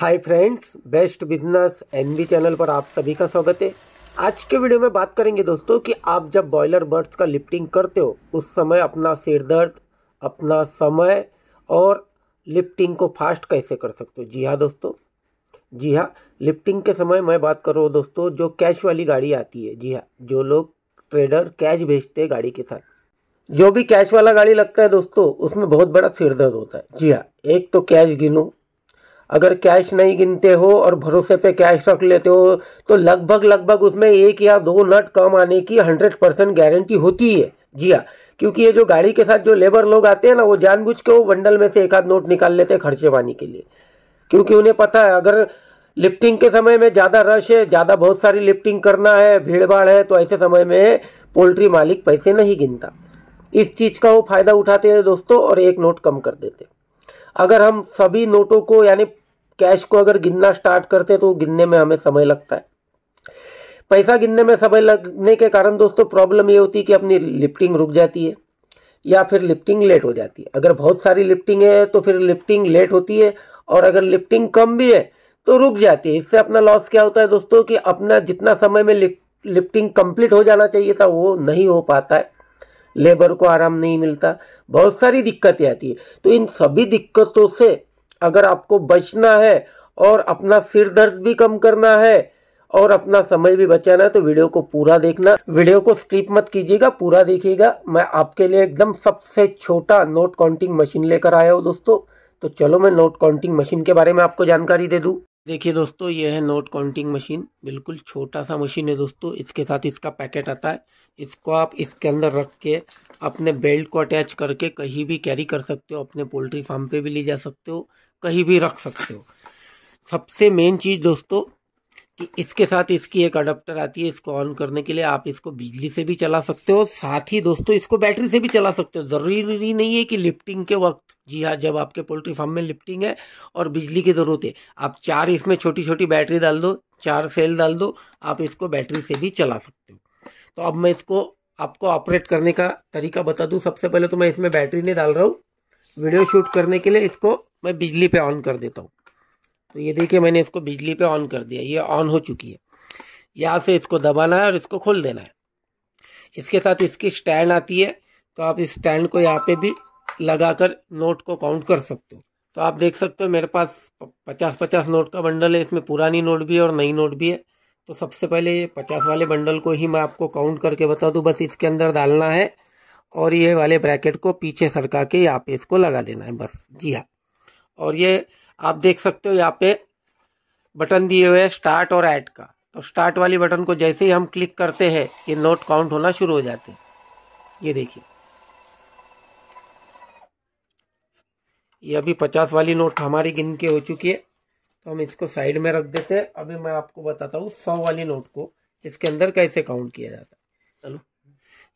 हाय friends, best business NB channel पर आप सभी का स्वागत है। आज के वीडियो में बात करेंगे दोस्तों कि आप जब बॉयलर बर्ड्स का लिप्टिंग करते हो उस समय अपना सिर दर्द, अपना समय और लिप्टिंग को फास्ट कैसे कर सकते हो। जी हाँ दोस्तों, जी हाँ, लिप्टिंग के समय मैं बात कर रहा हूँ दोस्तों जो कैश वाली गाड़ी आती है। जी हाँ, जो लोग ट्रेडर कैश भेजते हैं गाड़ी के साथ, जो भी कैश वाला गाड़ी लगता है दोस्तों उसमें बहुत बड़ा सिर दर्द होता है। जी हाँ, एक तो कैश गिनो। अगर कैश नहीं गिनते हो और भरोसे पे कैश रख लेते हो तो लगभग उसमें 1 या 2 नट कम आने की 100% गारंटी होती है। जी हाँ, क्योंकि ये जो गाड़ी के साथ जो लेबर लोग आते हैं ना, वो जानबूझ के वो बंडल में से 1 आध नोट निकाल लेते हैं खर्चे पानी के लिए, क्योंकि उन्हें पता है अगर लिफ्टिंग के समय में ज़्यादा रश है, ज़्यादा बहुत सारी लिफ्टिंग करना है, भीड़ भाड़ है, तो ऐसे समय में पोल्ट्री मालिक पैसे नहीं गिनता। इस चीज़ का वो फ़ायदा उठाते हैं दोस्तों और एक नोट कम कर देते। अगर हम सभी नोटों को यानी कैश को अगर गिनना स्टार्ट करते तो गिनने में हमें समय लगता है। पैसा गिनने में समय लगने के कारण दोस्तों प्रॉब्लम ये होती है कि अपनी लिफ्टिंग रुक जाती है या फिर लिफ्टिंग लेट हो जाती है। अगर बहुत सारी लिफ्टिंग है तो फिर लिफ्टिंग लेट होती है, और अगर लिफ्टिंग कम भी है तो रुक जाती है। इससे अपना लॉस क्या होता है दोस्तों कि अपना जितना समय में लिफ्टिंग कंप्लीट हो जाना चाहिए था वो नहीं हो पाता है, लेबर को आराम नहीं मिलता, बहुत सारी दिक्कतें आती है। तो इन सभी दिक्कतों से अगर आपको बचना है और अपना सिर दर्द भी कम करना है और अपना समय भी बचाना है तो वीडियो को पूरा देखना। वीडियो को स्किप मत कीजिएगा, पूरा देखिएगा। मैं आपके लिए एकदम सबसे छोटा नोट काउंटिंग मशीन लेकर आया हूँ दोस्तों। तो चलो मैं नोट काउंटिंग मशीन के बारे में आपको जानकारी दे दूँ। देखिए दोस्तों, ये है नोट काउंटिंग मशीन। बिल्कुल छोटा सा मशीन है दोस्तों। इसके साथ इसका पैकेट आता है। इसको आप इसके अंदर रख के अपने बेल्ट को अटैच करके कहीं भी कैरी कर सकते हो, अपने पोल्ट्री फार्म पे भी ले जा सकते हो, कहीं भी रख सकते हो। सबसे मेन चीज़ दोस्तों कि इसके साथ इसकी एक अडप्टर आती है। इसको ऑन करने के लिए आप इसको बिजली से भी चला सकते हो, साथ ही दोस्तों इसको बैटरी से भी चला सकते हो। ज़रूरी नहीं है कि लिफ्टिंग के वक्त, जी हाँ, जब आपके पोल्ट्री फार्म में लिफ्टिंग है और बिजली की ज़रूरत है, आप 4 इसमें छोटी छोटी बैटरी डाल दो, 4 सेल डाल दो, आप इसको बैटरी से भी चला सकते हो। तो अब मैं इसको आपको ऑपरेट करने का तरीका बता दूँ। सबसे पहले तो मैं इसमें बैटरी नहीं डाल रहा हूँ, वीडियो शूट करने के लिए इसको मैं बिजली पे ऑन कर देता हूँ। तो ये देखिए, मैंने इसको बिजली पे ऑन कर दिया, ये ऑन हो चुकी है। यहाँ से इसको दबाना है और इसको खोल देना है। इसके साथ इसकी स्टैंड आती है, तो आप इस स्टैंड को यहाँ पे भी लगाकर नोट को काउंट कर सकते हो। तो आप देख सकते हो मेरे पास 50-50 नोट का बंडल है। इसमें पुरानी नोट भी है और नई नोट भी है। तो सबसे पहले ये 50 वाले बंडल को ही मैं आपको काउंट करके बता दूँ। बस इसके अंदर डालना है और ये वाले ब्रैकेट को पीछे सरका के यहाँ पे इसको लगा देना है बस। जी हाँ, और ये आप देख सकते हो यहाँ पे बटन दिए हुए हैं स्टार्ट और ऐड का। तो स्टार्ट वाली बटन को जैसे ही हम क्लिक करते हैं ये नोट काउंट होना शुरू हो जाते हैं। ये देखिए, ये अभी 50 वाली नोट हमारी गिन के हो चुकी है, तो हम इसको साइड में रख देते हैं। अभी मैं आपको बताता हूँ 100 वाली नोट को इसके अंदर कैसे काउंट किया जाता है। चलो,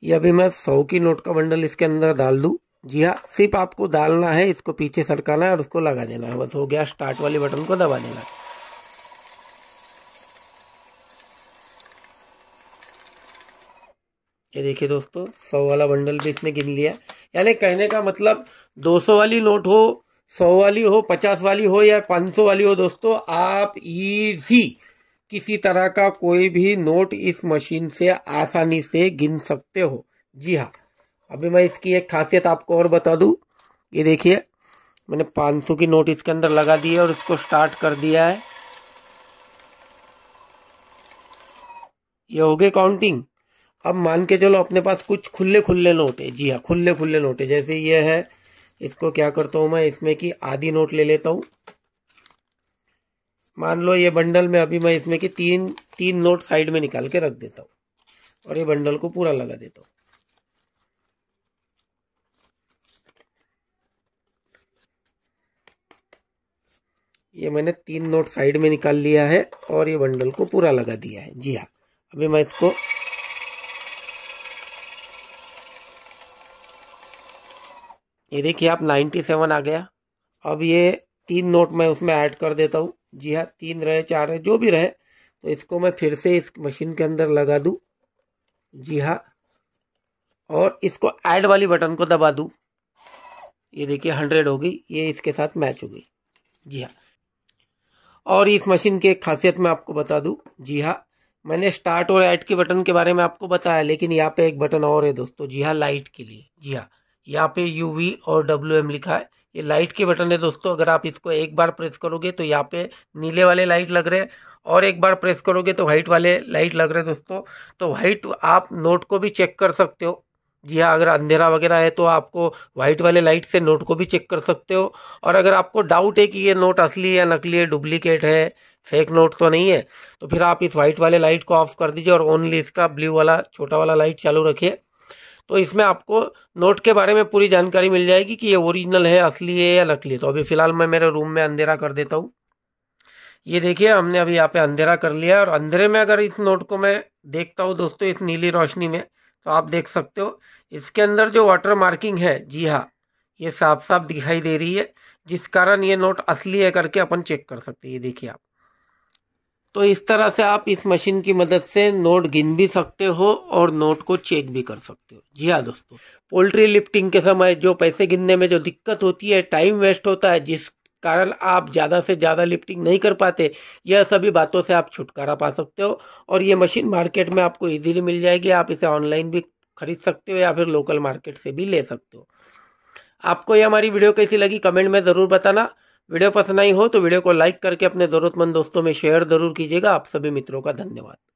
ये अभी मैं 100 की नोट का बंडल इसके अंदर डाल दूँ। जी हाँ, सिर्फ आपको डालना है, इसको पीछे सरकाना है और उसको लगा देना है, बस हो गया। स्टार्ट वाले बटन को दबा देना है। ये देखिए दोस्तों, 100 वाला बंडल भी इसने गिन लिया। यानी कहने का मतलब 200 वाली नोट हो, 100 वाली हो, 50 वाली हो या 500 वाली हो दोस्तों, आप इजी किसी तरह का कोई भी नोट इस मशीन से आसानी से गिन सकते हो। जी हाँ, अभी मैं इसकी एक खासियत आपको और बता दूं। ये देखिए, मैंने 500 की नोट इसके अंदर लगा दी है और इसको स्टार्ट कर दिया है। ये हो गई काउंटिंग। अब मान के चलो अपने पास कुछ खुले नोट है। जी हाँ, खुले नोट है। जैसे ये है, इसको क्या करता हूँ मैं, इसमें की आधी नोट ले लेता हूँ। मान लो ये बंडल में अभी मैं इसमें की तीन नोट साइड में निकाल के रख देता हूँ और ये बंडल को पूरा लगा देता हूँ। ये मैंने 3 नोट साइड में निकाल लिया है और ये बंडल को पूरा लगा दिया है। जी हाँ, अभी मैं इसको ये देखिए, आप 97 आ गया। अब ये 3 नोट मैं उसमें ऐड कर देता हूँ। जी हाँ, 3 रहे, 4 रहे, जो भी रहे, तो इसको मैं फिर से इस मशीन के अंदर लगा दूँ। जी हाँ, और इसको ऐड वाली बटन को दबा दूँ। ये देखिए, 100 हो गई, ये इसके साथ मैच हो गई। जी हाँ, और इस मशीन की एक खासियत मैं आपको बता दूं, जी हाँ, मैंने स्टार्ट और ऐड के बटन के बारे में आपको बताया, लेकिन यहाँ पे एक बटन और है दोस्तों, जी हाँ, लाइट के लिए। जी हाँ, यहाँ पे UV और WM लिखा है, ये लाइट के बटन है दोस्तों। अगर आप इसको एक बार प्रेस करोगे तो यहाँ पे नीले वाले लाइट लग रहे हैं, और एक बार प्रेस करोगे तो वाइट वाले लाइट लग रहे हैं दोस्तों। तो वाइट आप नोट को भी चेक कर सकते हो, जी हाँ, अगर अंधेरा वगैरह है तो आपको वाइट वाले लाइट से नोट को भी चेक कर सकते हो। और अगर आपको डाउट है कि ये नोट असली है या नकली है, डुप्लीकेट है, फेक नोट तो नहीं है, तो फिर आप इस वाइट वाले लाइट को ऑफ कर दीजिए और ओनली इसका ब्लू वाला छोटा वाला लाइट चालू रखिए। तो इसमें आपको नोट के बारे में पूरी जानकारी मिल जाएगी कि ये ओरिजिनल है, असली है या नकली है। तो अभी फ़िलहाल मैं मेरे रूम में अंधेरा कर देता हूँ। ये देखिए, हमने अभी यहाँ पे अंधेरा कर लिया है, और अंधेरे में अगर इस नोट को मैं देखता हूँ दोस्तों, इस नीली रोशनी में, तो आप देख सकते हो इसके अंदर जो वाटर मार्किंग है, जी हाँ, ये साफ साफ दिखाई दे रही है, जिस कारण ये नोट असली है करके अपन चेक कर सकते हैं। ये देखिए आप। तो इस तरह से आप इस मशीन की मदद से नोट गिन भी सकते हो और नोट को चेक भी कर सकते हो। जी हाँ दोस्तों, पोल्ट्री लिप्टिंग के समय जो पैसे गिनने में जो दिक्कत होती है, टाइम वेस्ट होता है, जिस कारण आप ज़्यादा से ज़्यादा लिप्टिंग नहीं कर पाते, यह सभी बातों से आप छुटकारा पा सकते हो। और ये मशीन मार्केट में आपको इजीली मिल जाएगी, आप इसे ऑनलाइन भी खरीद सकते हो या फिर लोकल मार्केट से भी ले सकते हो। आपको ये हमारी वीडियो कैसी लगी कमेंट में ज़रूर बताना। वीडियो पसंद आई हो तो वीडियो को लाइक करके अपने ज़रूरतमंद दोस्तों में शेयर ज़रूर कीजिएगा। आप सभी मित्रों का धन्यवाद।